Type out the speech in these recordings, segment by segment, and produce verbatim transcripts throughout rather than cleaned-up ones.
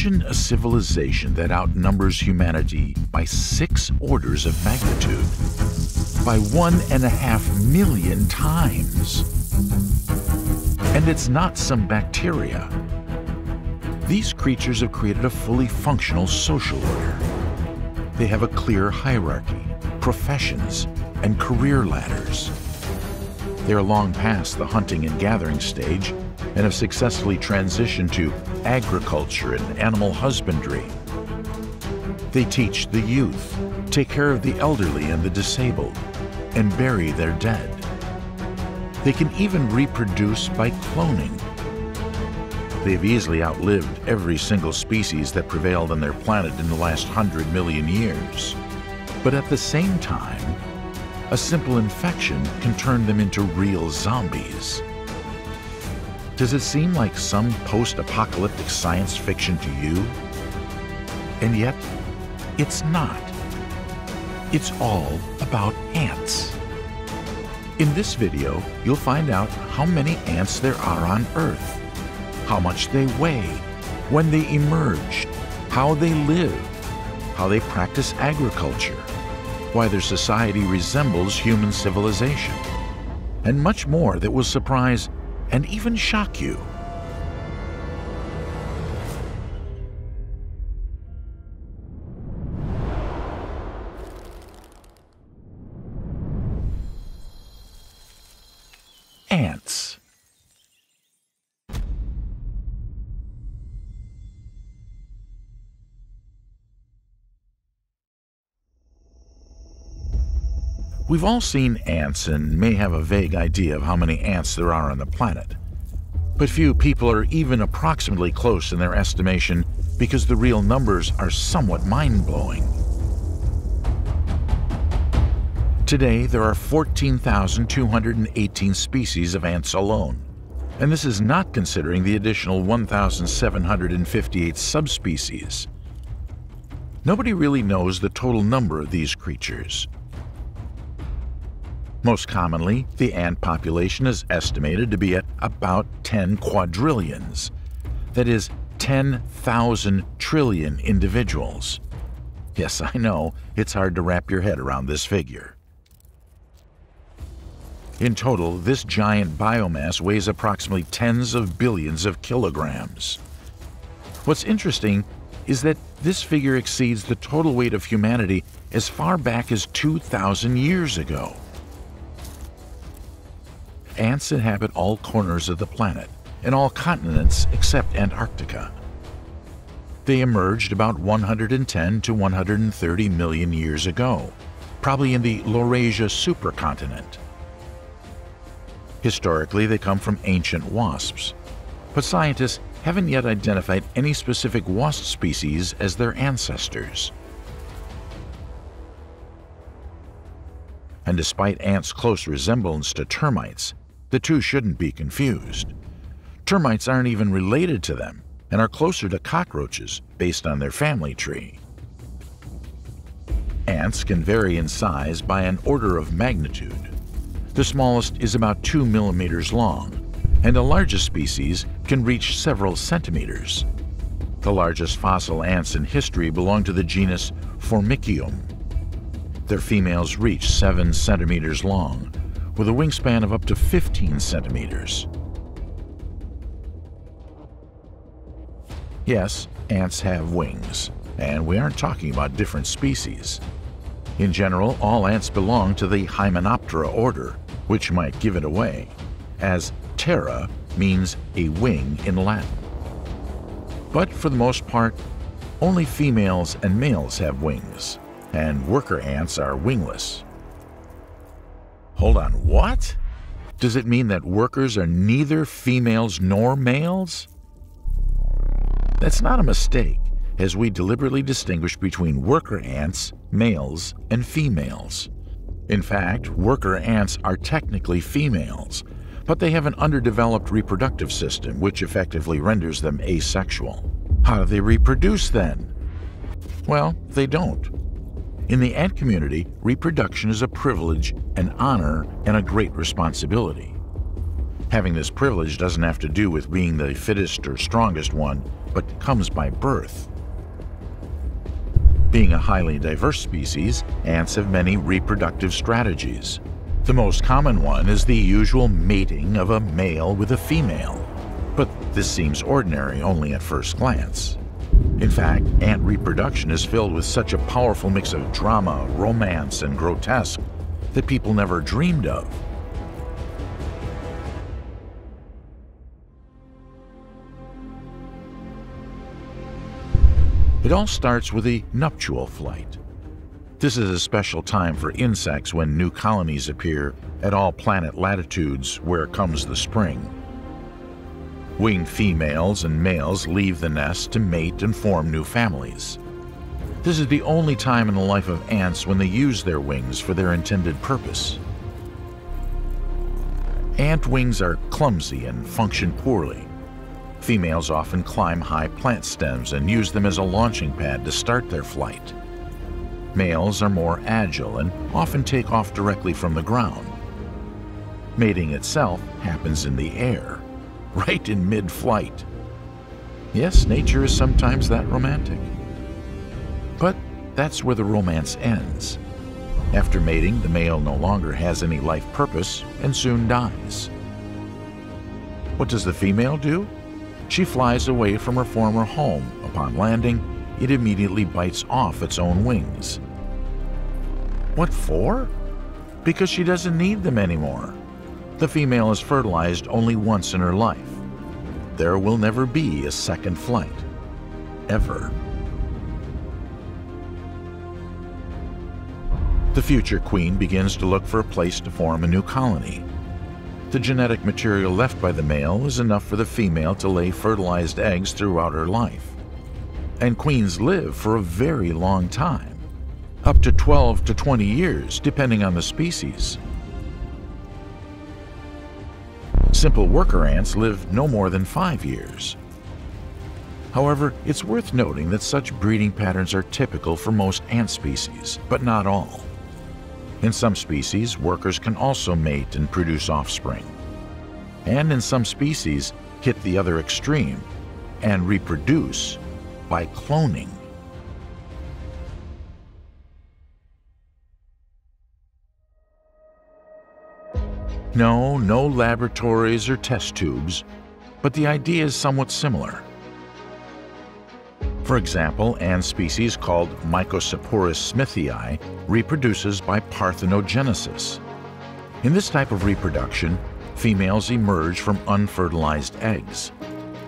Imagine a civilization that outnumbers humanity by six orders of magnitude, by one and a half million times. And it's not some bacteria. These creatures have created a fully functional social order. They have a clear hierarchy, professions, and career ladders. They are long past the hunting and gathering stage and have successfully transitioned to agriculture and animal husbandry. They teach the youth, take care of the elderly and the disabled, and bury their dead. They can even reproduce by cloning. They've easily outlived every single species that prevailed on their planet in the last hundred million years. But at the same time, a simple infection can turn them into real zombies. Does it seem like some post-apocalyptic science fiction to you? And yet, it's not. It's all about ants. In this video, you'll find out how many ants there are on Earth, how much they weigh, when they emerged, how they live, how they practice agriculture, why their society resembles human civilization, and much more that will surprise and even shock you. Ants. We've all seen ants and may have a vague idea of how many ants there are on the planet. But few people are even approximately close in their estimation because the real numbers are somewhat mind-blowing. Today, there are fourteen thousand two hundred eighteen species of ants alone, and this is not considering the additional one thousand seven hundred fifty-eight subspecies. Nobody really knows the total number of these creatures. Most commonly, the ant population is estimated to be at about ten quadrillions, that is, ten thousand trillion individuals. Yes, I know, it's hard to wrap your head around this figure. In total, this giant biomass weighs approximately tens of billions of kilograms. What's interesting is that this figure exceeds the total weight of humanity as far back as two thousand years ago. Ants inhabit all corners of the planet and all continents except Antarctica. They emerged about one hundred ten to one hundred thirty million years ago, probably in the Laurasia supercontinent. Historically, they come from ancient wasps, but scientists haven't yet identified any specific wasp species as their ancestors. And despite ants' close resemblance to termites, the two shouldn't be confused. Termites aren't even related to them and are closer to cockroaches based on their family tree. Ants can vary in size by an order of magnitude. The smallest is about two millimeters long, and the largest species can reach several centimeters. The largest fossil ants in history belong to the genus Formicium. Their females reach seven centimeters long, with a wingspan of up to fifteen centimeters. Yes, ants have wings, and we aren't talking about different species. In general, all ants belong to the Hymenoptera order, which might give it away, as terra means a wing in Latin. But for the most part, only females and males have wings, and worker ants are wingless. Hold on, what? Does it mean that workers are neither females nor males? That's not a mistake, as we deliberately distinguish between worker ants, males, and females. In fact, worker ants are technically females, but they have an underdeveloped reproductive system, which effectively renders them asexual. How do they reproduce then? Well, they don't. In the ant community, reproduction is a privilege, an honor, and a great responsibility. Having this privilege doesn't have to do with being the fittest or strongest one, but comes by birth. Being a highly diverse species, ants have many reproductive strategies. The most common one is the usual mating of a male with a female. But this seems ordinary only at first glance. In fact, ant reproduction is filled with such a powerful mix of drama, romance, and grotesque that people never dreamed of. It all starts with the nuptial flight. This is a special time for insects when new colonies appear at all planet latitudes where comes the spring. Winged females and males leave the nest to mate and form new families. This is the only time in the life of ants when they use their wings for their intended purpose. Ant wings are clumsy and function poorly. Females often climb high plant stems and use them as a launching pad to start their flight. Males are more agile and often take off directly from the ground. Mating itself happens in the air, right in mid-flight. Yes, nature is sometimes that romantic. But that's where the romance ends. After mating, the male no longer has any life purpose and soon dies. What does the female do? She flies away from her former home. Upon landing, it immediately bites off its own wings. What for? Because she doesn't need them anymore. The female is fertilized only once in her life. There will never be a second flight, ever. The future queen begins to look for a place to form a new colony. The genetic material left by the male is enough for the female to lay fertilized eggs throughout her life. And queens live for a very long time, up to twelve to twenty years, depending on the species. Simple worker ants live no more than five years. However, it's worth noting that such breeding patterns are typical for most ant species, but not all. In some species, workers can also mate and produce offspring. And in some species, hit the other extreme and reproduce by cloning. No, no laboratories or test tubes, but the idea is somewhat similar. For example, ant species called Mycocepurus smithii reproduces by parthenogenesis. In this type of reproduction, females emerge from unfertilized eggs.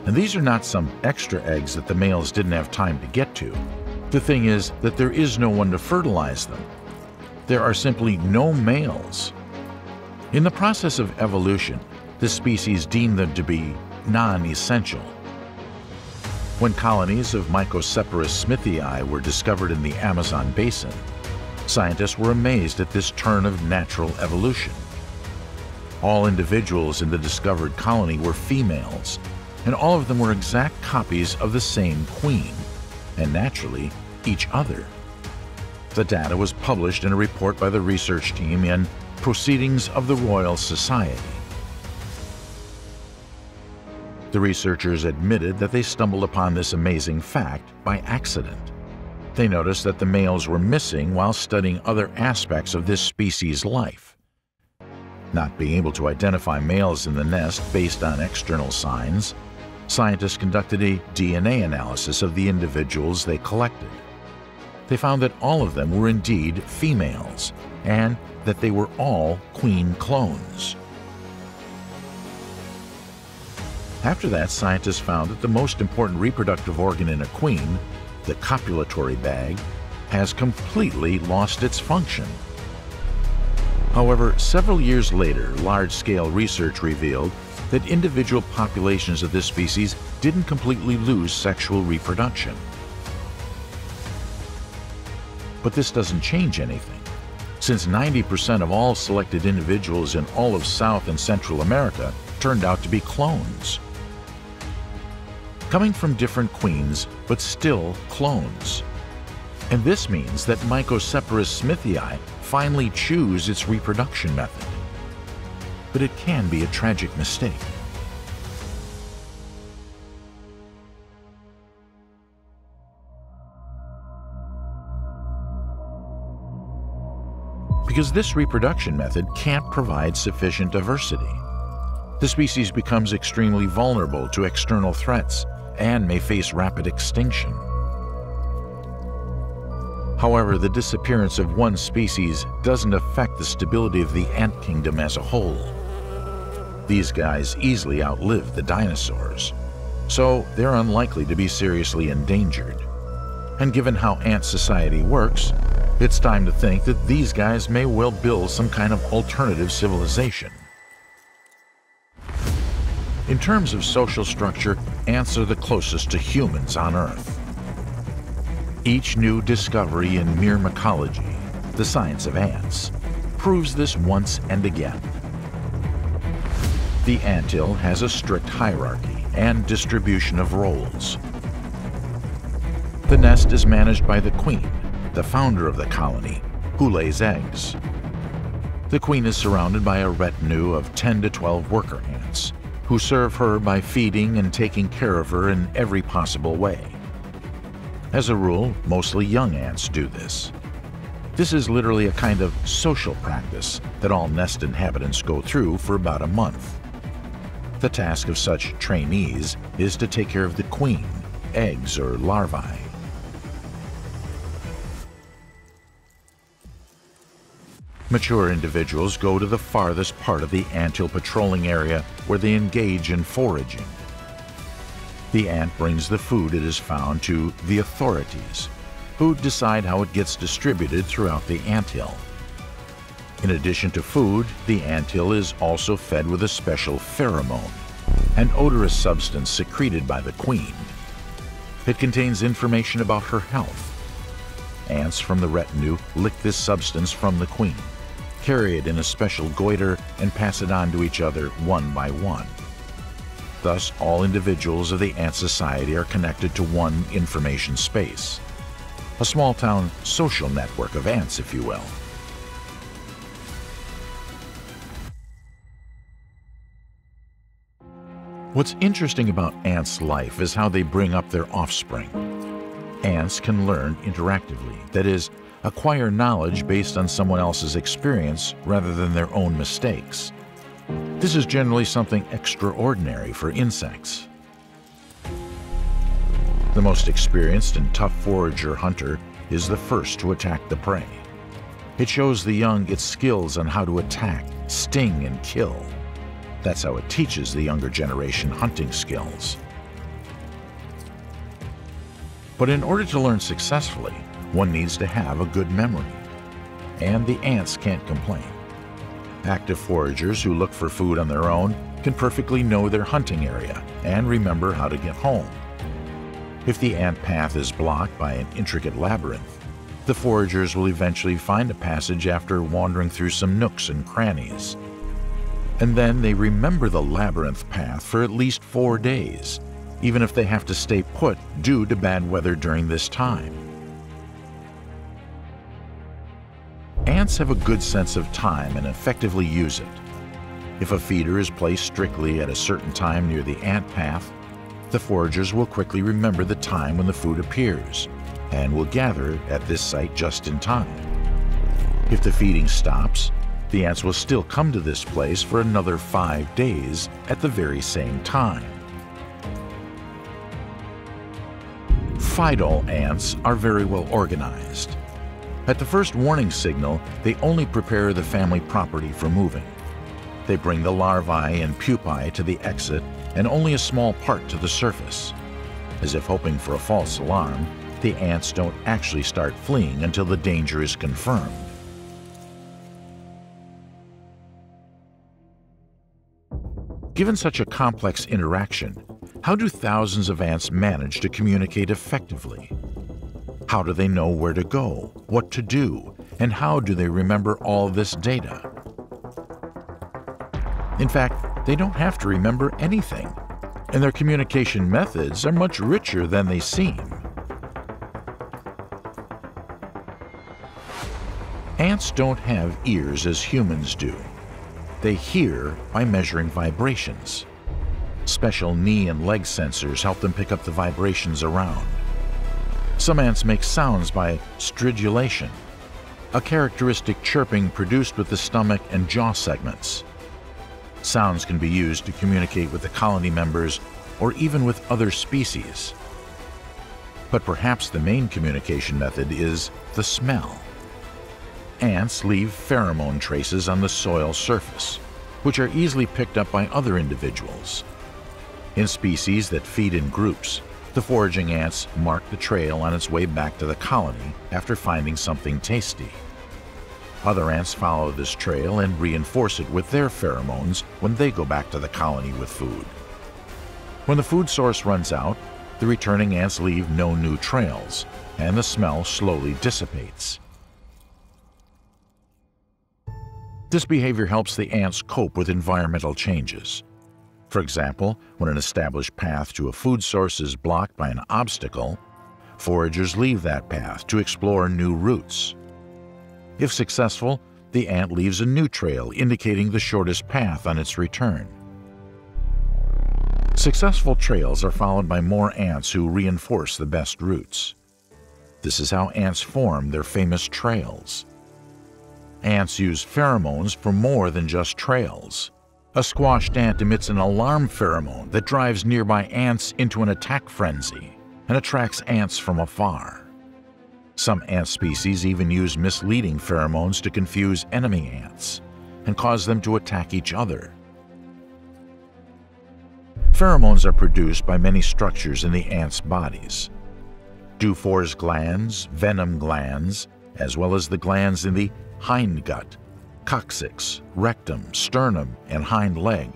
And these are not some extra eggs that the males didn't have time to get to. The thing is that there is no one to fertilize them. There are simply no males. In the process of evolution, this species deemed them to be non-essential. When colonies of Mycocepurus smithii were discovered in the Amazon basin, scientists were amazed at this turn of natural evolution. All individuals in the discovered colony were females, and all of them were exact copies of the same queen, and naturally, each other. The data was published in a report by the research team in Proceedings of the Royal Society. The researchers admitted that they stumbled upon this amazing fact by accident. They noticed that the males were missing while studying other aspects of this species' life. Not being able to identify males in the nest based on external signs, scientists conducted a D N A analysis of the individuals they collected. They found that all of them were indeed females, and that they were all queen clones. After that, scientists found that the most important reproductive organ in a queen, the copulatory bag, has completely lost its function. However, several years later, large-scale research revealed that individual populations of this species didn't completely lose sexual reproduction. But this doesn't change anything, since ninety percent of all selected individuals in all of South and Central America turned out to be clones. Coming from different queens, but still clones. And this means that Mycocepurus smithii finally choose its reproduction method. but it can be a tragic mistake. Because this reproduction method can't provide sufficient diversity, the species becomes extremely vulnerable to external threats and may face rapid extinction. However, the disappearance of one species doesn't affect the stability of the ant kingdom as a whole. These guys easily outlived the dinosaurs, so they're unlikely to be seriously endangered. And given how ant society works, it's time to think that these guys may well build some kind of alternative civilization. In terms of social structure, ants are the closest to humans on Earth. Each new discovery in myrmecology, the science of ants, proves this once and again. The anthill has a strict hierarchy and distribution of roles. The nest is managed by the queen, the founder of the colony, who lays eggs. The queen is surrounded by a retinue of ten to twelve worker ants, who serve her by feeding and taking care of her in every possible way. As a rule, mostly young ants do this. This is literally a kind of social practice that all nest inhabitants go through for about a month. The task of such trainees is to take care of the queen, eggs, or larvae. Mature individuals go to the farthest part of the anthill patrolling area where they engage in foraging. The ant brings the food it has found to the authorities, who decide how it gets distributed throughout the anthill. In addition to food, the anthill is also fed with a special pheromone, an odorous substance secreted by the queen. It contains information about her health. Ants from the retinue lick this substance from the queen, carry it in a special goiter, and pass it on to each other one by one. Thus, all individuals of the ant society are connected to one information space, a small-town social network of ants, if you will. What's interesting about ants' life is how they bring up their offspring. Ants can learn interactively, that is, acquire knowledge based on someone else's experience rather than their own mistakes. This is generally something extraordinary for insects. The most experienced and tough forager hunter is the first to attack the prey. It shows the young its skills on how to attack, sting, and kill. That's how it teaches the younger generation hunting skills. But in order to learn successfully, one needs to have a good memory. And the ants can't complain. Active foragers who look for food on their own can perfectly know their hunting area and remember how to get home. If the ant path is blocked by an intricate labyrinth, the foragers will eventually find a passage after wandering through some nooks and crannies. And then they remember the labyrinth path for at least four days, even if they have to stay put due to bad weather during this time. Ants have a good sense of time and effectively use it. If a feeder is placed strictly at a certain time near the ant path, the foragers will quickly remember the time when the food appears and will gather at this site just in time. If the feeding stops, the ants will still come to this place for another five days at the very same time. Fidal ants are very well organized. At the first warning signal, they only prepare the family property for moving. They bring the larvae and pupae to the exit and only a small part to the surface. As if hoping for a false alarm, the ants don't actually start fleeing until the danger is confirmed. Given such a complex interaction, how do thousands of ants manage to communicate effectively? How do they know where to go, what to do, and how do they remember all this data? In fact, they don't have to remember anything, and their communication methods are much richer than they seem. Ants don't have ears as humans do. They hear by measuring vibrations. Special knee and leg sensors help them pick up the vibrations around. Some ants make sounds by stridulation, a characteristic chirping produced with the stomach and jaw segments. Sounds can be used to communicate with the colony members or even with other species. But perhaps the main communication method is the smell. Ants leave pheromone traces on the soil surface, which are easily picked up by other individuals. In species that feed in groups, the foraging ants mark the trail on its way back to the colony after finding something tasty. Other ants follow this trail and reinforce it with their pheromones when they go back to the colony with food. When the food source runs out, the returning ants leave no new trails, and the smell slowly dissipates. This behavior helps the ants cope with environmental changes. For example, when an established path to a food source is blocked by an obstacle, foragers leave that path to explore new routes. If successful, the ant leaves a new trail indicating the shortest path on its return. Successful trails are followed by more ants who reinforce the best routes. This is how ants form their famous trails. Ants use pheromones for more than just trails. A squashed ant emits an alarm pheromone that drives nearby ants into an attack frenzy and attracts ants from afar. Some ant species even use misleading pheromones to confuse enemy ants and cause them to attack each other. Pheromones are produced by many structures in the ants' bodies. Dufour's glands, venom glands, as well as the glands in the hindgut, coccyx, rectum, sternum, and hind leg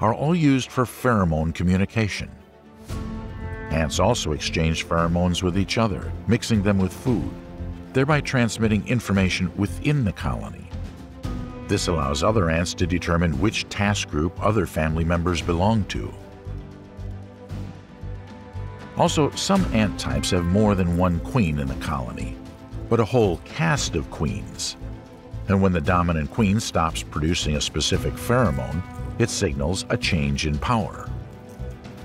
are all used for pheromone communication. Ants also exchange pheromones with each other, mixing them with food, thereby transmitting information within the colony. This allows other ants to determine which task group other family members belong to. Also, some ant types have more than one queen in the colony, but a whole caste of queens. And when the dominant queen stops producing a specific pheromone, it signals a change in power.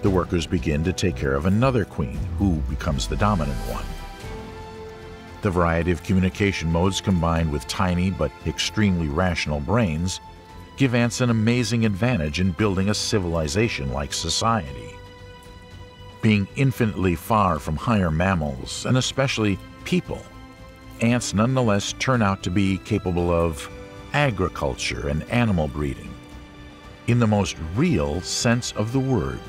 The workers begin to take care of another queen, who becomes the dominant one. The variety of communication modes combined with tiny but extremely rational brains give ants an amazing advantage in building a civilization-like society. Being infinitely far from higher mammals, and especially people, ants nonetheless turn out to be capable of agriculture and animal breeding, in the most real sense of the word.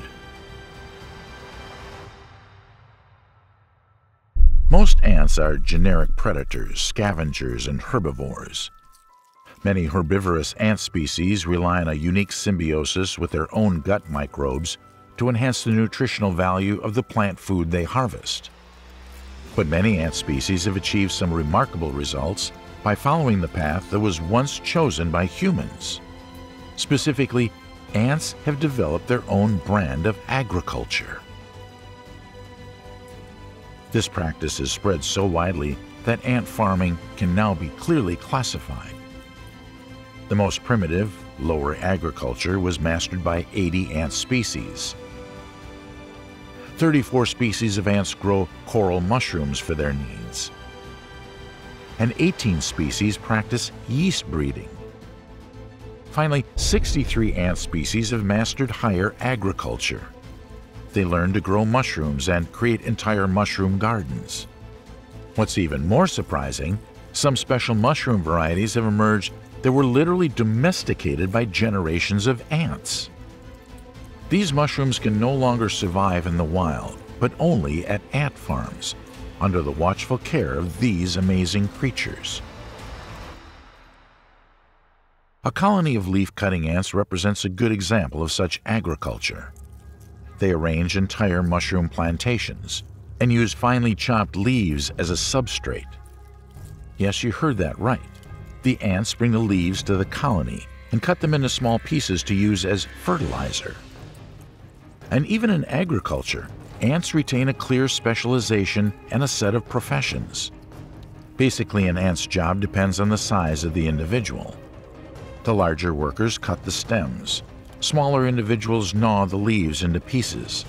Most ants are generic predators, scavengers, and herbivores. Many herbivorous ant species rely on a unique symbiosis with their own gut microbes to enhance the nutritional value of the plant food they harvest. But many ant species have achieved some remarkable results by following the path that was once chosen by humans. Specifically, ants have developed their own brand of agriculture. This practice is spread so widely that ant farming can now be clearly classified. The most primitive, lower agriculture was mastered by eighty ant species. thirty-four species of ants grow coral mushrooms for their needs. And eighteen species practice yeast breeding. Finally, sixty-three ant species have mastered higher agriculture. They learn to grow mushrooms and create entire mushroom gardens. What's even more surprising, some special mushroom varieties have emerged that were literally domesticated by generations of ants. These mushrooms can no longer survive in the wild, but only at ant farms, under the watchful care of these amazing creatures. A colony of leaf-cutting ants represents a good example of such agriculture. They arrange entire mushroom plantations and use finely chopped leaves as a substrate. Yes, you heard that right. The ants bring the leaves to the colony and cut them into small pieces to use as fertilizer. And even in agriculture, ants retain a clear specialization and a set of professions. Basically, an ant's job depends on the size of the individual. The larger workers cut the stems, smaller individuals gnaw the leaves into pieces,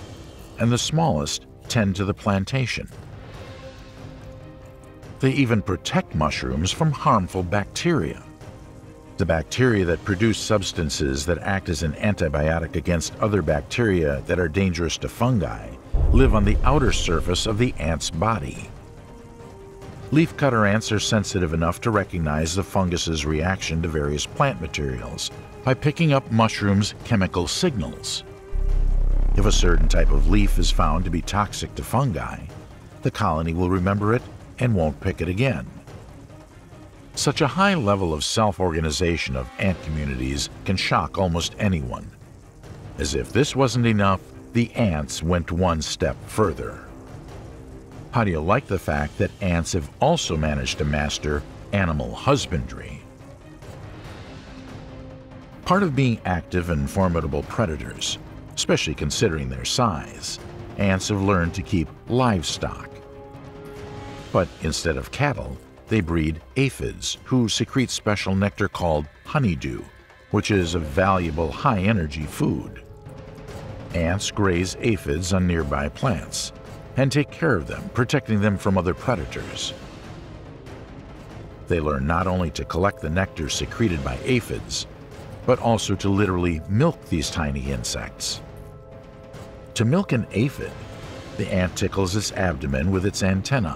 and the smallest tend to the plantation. They even protect mushrooms from harmful bacteria. The bacteria that produce substances that act as an antibiotic against other bacteria that are dangerous to fungi live on the outer surface of the ant's body. Leafcutter ants are sensitive enough to recognize the fungus's reaction to various plant materials by picking up mushrooms' chemical signals. If a certain type of leaf is found to be toxic to fungi, the colony will remember it and won't pick it again. Such a high level of self-organization of ant communities can shock almost anyone. As if this wasn't enough, the ants went one step further. How do you like the fact that ants have also managed to master animal husbandry? Part of being active and formidable predators, especially considering their size, ants have learned to keep livestock. But instead of cattle, they breed aphids, who secrete special nectar called honeydew, which is a valuable high-energy food. Ants graze aphids on nearby plants and take care of them, protecting them from other predators. They learn not only to collect the nectar secreted by aphids, but also to literally milk these tiny insects. To milk an aphid, the ant tickles its abdomen with its antennae,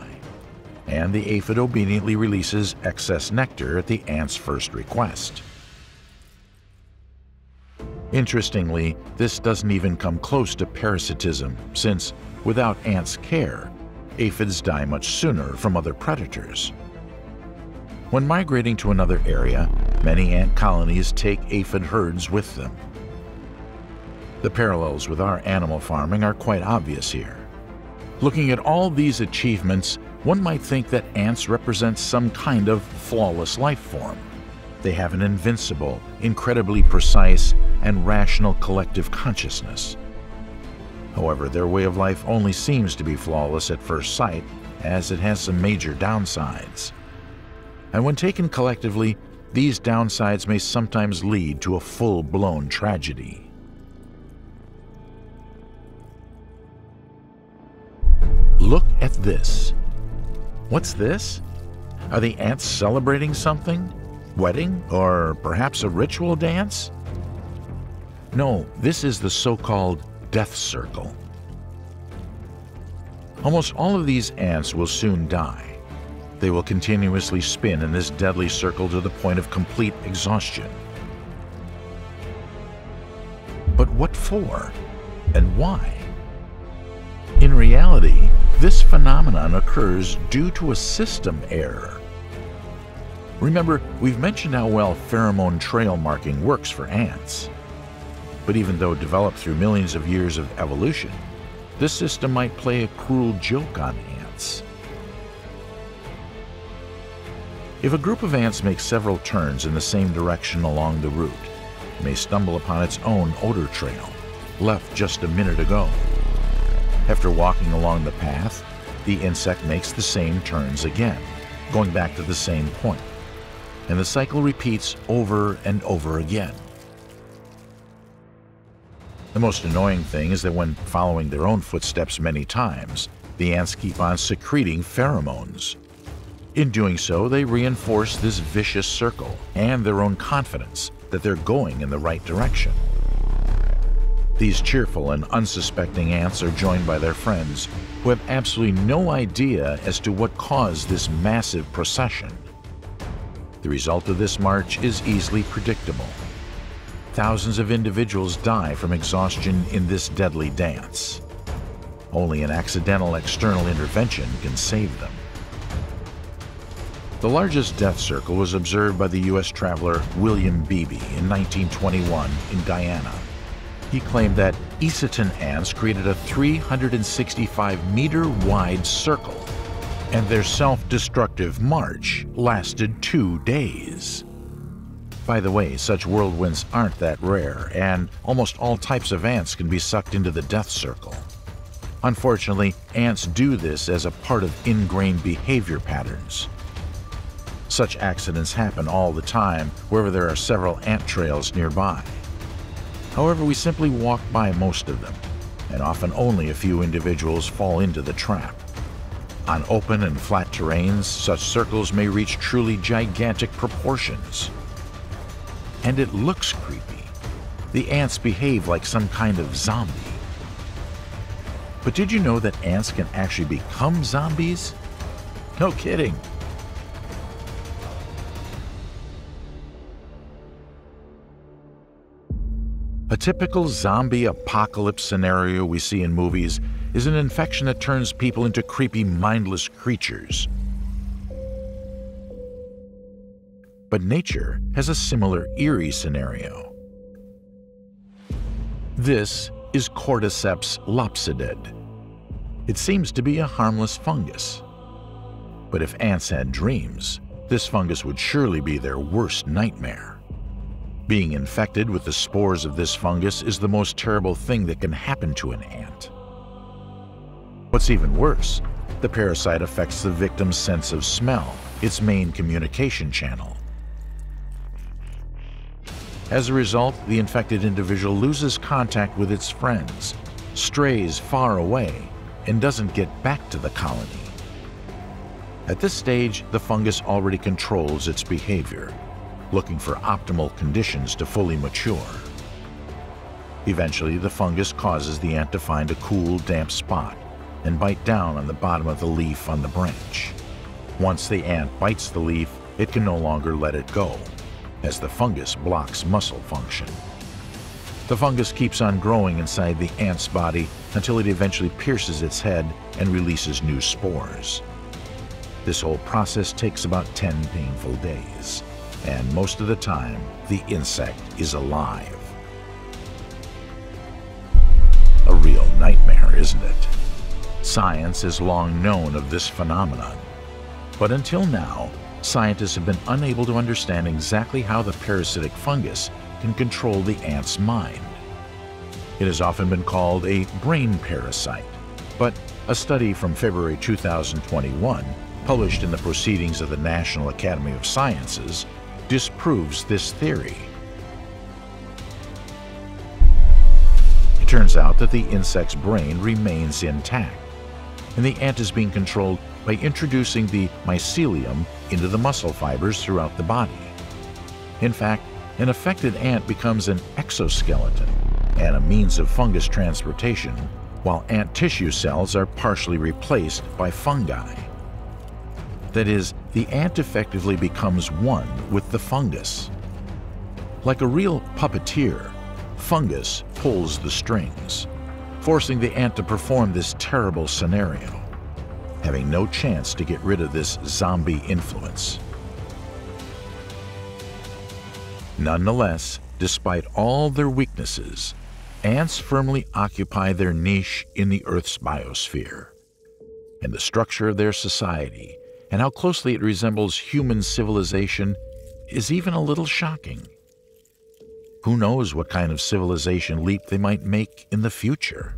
and the aphid obediently releases excess nectar at the ant's first request. Interestingly, this doesn't even come close to parasitism, since without ants' care, aphids die much sooner from other predators. When migrating to another area, many ant colonies take aphid herds with them. The parallels with our animal farming are quite obvious here. Looking at all these achievements, one might think that ants represent some kind of flawless life form. They have an invincible, incredibly precise, and rational collective consciousness. However, their way of life only seems to be flawless at first sight, as it has some major downsides. And when taken collectively, these downsides may sometimes lead to a full-blown tragedy. Look at this. What's this? Are the ants celebrating something? Wedding? Or perhaps a ritual dance? No, this is the so-called death circle. Almost all of these ants will soon die. They will continuously spin in this deadly circle to the point of complete exhaustion. But what for? And why? In reality, this phenomenon occurs due to a system error. Remember, we've mentioned how well pheromone trail marking works for ants. But even though developed through millions of years of evolution, this system might play a cruel joke on ants. If a group of ants makes several turns in the same direction along the route, it may stumble upon its own odor trail, left just a minute ago. After walking along the path, the insect makes the same turns again, going back to the same point, and the cycle repeats over and over again. The most annoying thing is that when following their own footsteps many times, the ants keep on secreting pheromones. In doing so, they reinforce this vicious circle and their own confidence that they're going in the right direction. These cheerful and unsuspecting ants are joined by their friends, who have absolutely no idea as to what caused this massive procession. The result of this march is easily predictable. Thousands of individuals die from exhaustion in this deadly dance. Only an accidental external intervention can save them. The largest death circle was observed by the U S traveler William Beebe in nineteen twenty-one in Guyana. He claimed that Eciton ants created a three hundred sixty-five meter wide circle, and their self-destructive march lasted two days. By the way, such whirlwinds aren't that rare, and almost all types of ants can be sucked into the death circle. Unfortunately, ants do this as a part of ingrained behavior patterns. Such accidents happen all the time wherever there are several ant trails nearby. However, we simply walk by most of them, and often only a few individuals fall into the trap. On open and flat terrains, such circles may reach truly gigantic proportions. And it looks creepy. The ants behave like some kind of zombie. But did you know that ants can actually become zombies? No kidding. A typical zombie apocalypse scenario we see in movies is an infection that turns people into creepy, mindless creatures. But nature has a similar eerie scenario. This is Cordyceps lopsided. It seems to be a harmless fungus. But if ants had dreams, this fungus would surely be their worst nightmare. Being infected with the spores of this fungus is the most terrible thing that can happen to an ant. What's even worse, the parasite affects the victim's sense of smell, its main communication channel. As a result, the infected individual loses contact with its friends, strays far away, and doesn't get back to the colony. At this stage, the fungus already controls its behavior, looking for optimal conditions to fully mature. Eventually, the fungus causes the ant to find a cool, damp spot and bite down on the bottom of the leaf on the branch. Once the ant bites the leaf, it can no longer let it go, as the fungus blocks muscle function. The fungus keeps on growing inside the ant's body until it eventually pierces its head and releases new spores. This whole process takes about ten painful days. And most of the time, the insect is alive. A real nightmare, isn't it? Science has long known of this phenomenon. But until now, scientists have been unable to understand exactly how the parasitic fungus can control the ant's mind. It has often been called a brain parasite, but a study from February two thousand twenty-one, published in the Proceedings of the National Academy of Sciences, disproves this theory. It turns out that the insect's brain remains intact, and the ant is being controlled by introducing the mycelium into the muscle fibers throughout the body. In fact, an affected ant becomes an exoskeleton and a means of fungus transportation, while ant tissue cells are partially replaced by fungi. That is, the ant effectively becomes one with the fungus. Like a real puppeteer, fungus pulls the strings, forcing the ant to perform this terrible scenario, having no chance to get rid of this zombie influence. Nonetheless, despite all their weaknesses, ants firmly occupy their niche in the Earth's biosphere, and the structure of their society and how closely it resembles human civilization is even a little shocking. Who knows what kind of civilization leap they might make in the future?